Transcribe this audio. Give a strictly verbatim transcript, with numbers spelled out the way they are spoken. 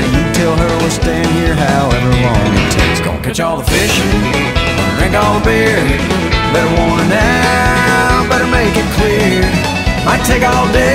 dead, and you tell her we'll stand here however long it takes. Gonna catch all the fish, gonna drink all the beer. Better warn her now, better make it clear. Might take all day.